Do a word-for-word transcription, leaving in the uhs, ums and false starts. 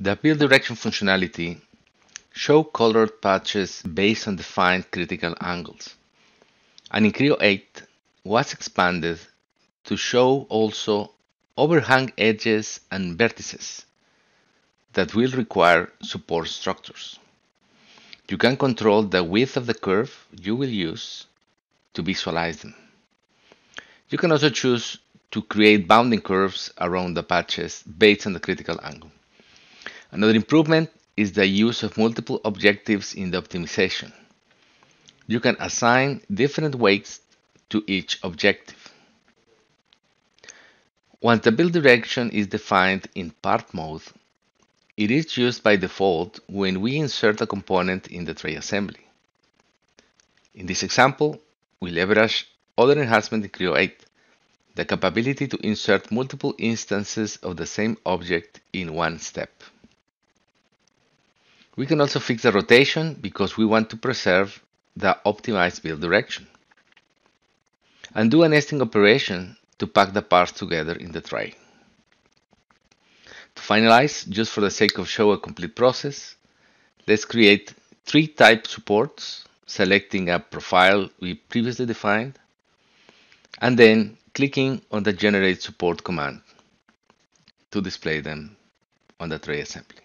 The appeal direction functionality shows colored patches based on defined critical angles, and in Creo eight was expanded to show also overhang edges and vertices that will require support structures. You can control the width of the curve you will use to visualize them. You can also choose to create bounding curves around the patches based on the critical angle. Another improvement is the use of multiple objectives in the optimization. You can assign different weights to each objective. Once the build direction is defined in part mode, it is used by default when we insert a component in the tray assembly. In this example, we leverage other enhancements in Creo eight, the capability to insert multiple instances of the same object in one step. We can also fix the rotation because we want to preserve the optimized build direction, and do a nesting operation to pack the parts together in the tray. To finalize, just for the sake of show a complete process, let's create three type supports, selecting a profile we previously defined, and then clicking on the Generate Support command to display them on the tray assembly.